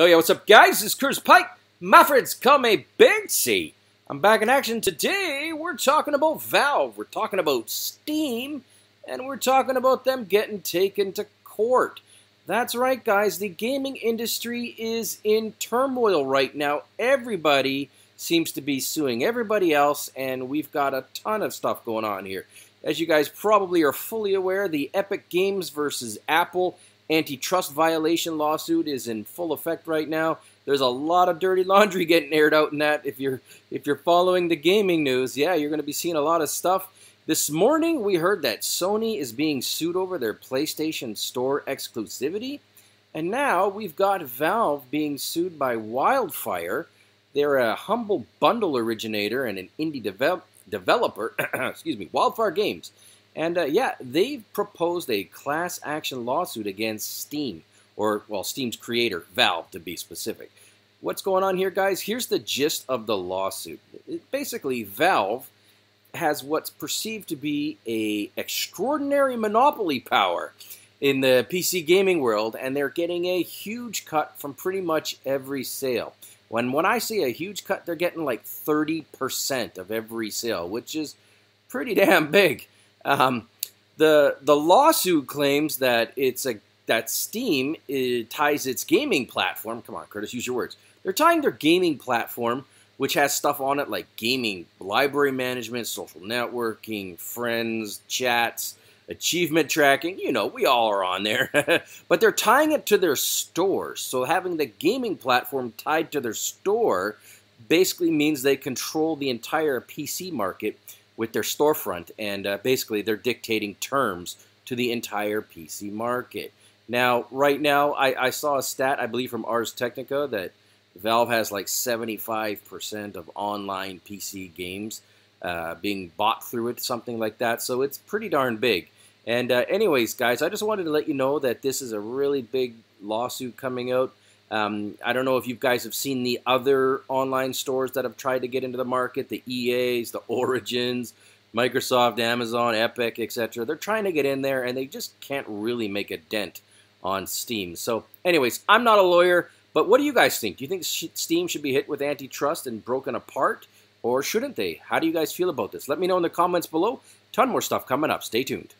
Oh yeah, what's up guys? It's Chris Pike. My friends call me Big C. I'm back in action today. We're talking about Valve, we're talking about Steam, and we're talking about them getting taken to court. That's right guys, the gaming industry is in turmoil right now. Everybody seems to be suing everybody else, and we've got a ton of stuff going on here. As you guys probably are fully aware, the Epic Games versus Apple antitrust violation lawsuit is in full effect right now. There's a lot of dirty laundry getting aired out in that. If you're following the gaming news, yeah, you're going to be seeing a lot of stuff. This morning we heard that Sony is being sued over their PlayStation Store exclusivity, and now we've got Valve being sued by Wildfire. They're a Humble Bundle originator and an indie developer. Excuse me, Wildfire Games. And yeah, they've proposed a class action lawsuit against Steam, or, well, Steam's creator, Valve, to be specific. What's going on here, guys? Here's the gist of the lawsuit. Basically, Valve has what's perceived to be an extraordinary monopoly power in the PC gaming world, and they're getting a huge cut from pretty much every sale. When I say a huge cut, they're getting like 30% of every sale, which is pretty damn big. The lawsuit claims that Steam ties its gaming platform. Come on, Curtis, use your words. They're tying their gaming platform, which has stuff on it like gaming, library management, social networking, friends, chats, achievement tracking. You know, we all are on there. But they're tying it to their store. So having the gaming platform tied to their store basically means they control the entire PC market with their storefront, and basically they're dictating terms to the entire PC market. Now, right now, I saw a stat, I believe from Ars Technica, that Valve has like 75% of online PC games being bought through it, something like that, so it's pretty darn big. And anyways, guys, I just wanted to let you know that this is a really big lawsuit coming out. I don't know if you guys have seen the other online stores that have tried to get into the market, the EAs, the Origins, Microsoft, Amazon, Epic, etc. They're trying to get in there, and they just can't really make a dent on Steam. So anyways, I'm not a lawyer, but what do you guys think? Do you think Steam should be hit with antitrust and broken apart, or shouldn't they? How do you guys feel about this? Let me know in the comments below. Ton more stuff coming up. Stay tuned.